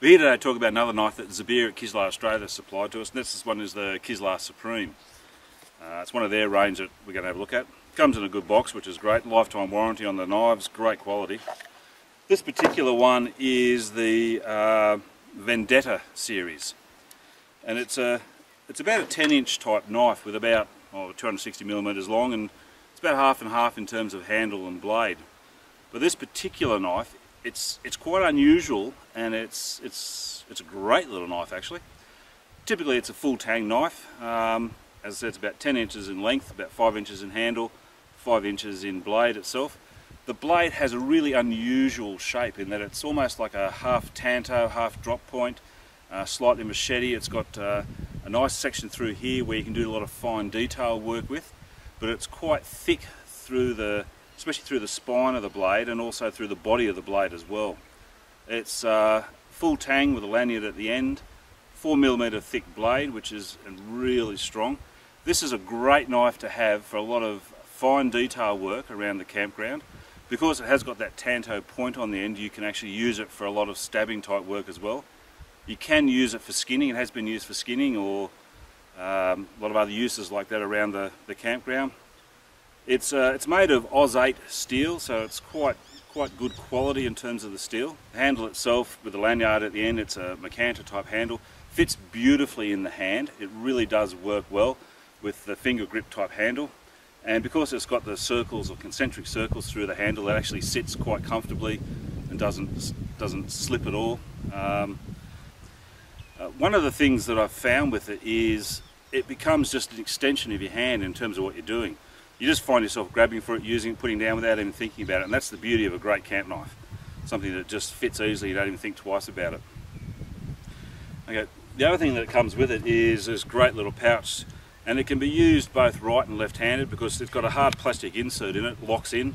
We're here today to talk about another knife that Zabir at Kizlyar Australia supplied to us, and this one is the Kizlyar Supreme. It's one of their range that we're going to have a look at. Comes in a good box, which is great. Lifetime warranty on the knives, great quality. This particular one is the Vendetta series, and it's about a 10-inch type knife with about 260mm long, and it's about half and half in terms of handle and blade. But this particular knife, it's quite unusual, and it's a great little knife actually. Typically it's a full tang knife. As I said, it's about 10 inches in length, about 5 inches in handle, 5 inches in blade itself. The blade has a really unusual shape in that it's almost like a half tanto, half drop point, slightly machete. It's got a nice section through here where you can do a lot of fine detail work with, but it's quite thick through the, especially through the spine of the blade and also through the body of the blade as well. It's full tang with a lanyard at the end, 4mm thick blade, which is really strong. This is a great knife to have for a lot of fine detail work around the campground. Because it has got that tanto point on the end, you can actually use it for a lot of stabbing type work as well. You can use it for skinning, it has been used for skinning, or a lot of other uses like that around the campground. It's made of Aus 8 steel, so it's quite good quality in terms of the steel. The handle itself, with the lanyard at the end, it's a Macanter type handle. Fits beautifully in the hand. It really does work well with the finger grip type handle. And because it's got the circles or concentric circles through the handle, it actually sits quite comfortably and doesn't slip at all. One of the things that I've found with it is it becomes just an extension of your hand in terms of what you're doing. You just find yourself grabbing for it, using it, putting it down without even thinking about it, and that's the beauty of a great camp knife. Something that just fits easily, you don't even think twice about it. Okay, the other thing that comes with it is this great little pouch, and it can be used both right and left-handed because it's got a hard plastic insert in it, locks in,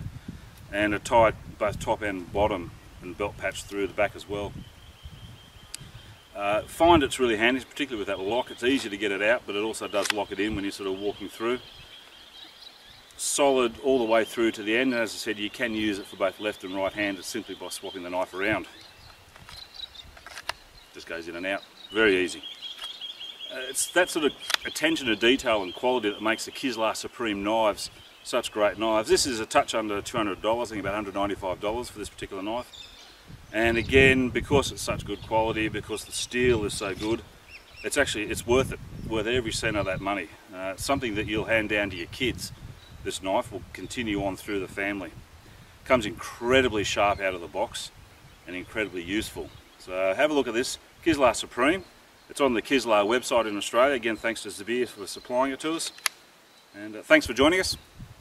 and are tied both top and bottom, and belt patch through the back as well. Find it's really handy, particularly with that lock. It's easy to get it out, but it also does lock it in when you're sort of walking through. Solid all the way through to the end, and as I said, you can use it for both left and right handed simply by swapping the knife around. Just goes in and out, very easy. It's that sort of attention to detail and quality that makes the Kizlyar Supreme knives such great knives. This is a touch under $200, I think about $195 for this particular knife. And again, because it's such good quality, because the steel is so good, it's worth it, worth every cent of that money. It's something that you'll hand down to your kids. This knife will continue on through the family. Comes incredibly sharp out of the box and incredibly useful. So have a look at this Kizlyar Supreme. It's on the Kizlyar website in Australia. Again, thanks to Zabir for supplying it to us. And thanks for joining us.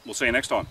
We'll see you next time.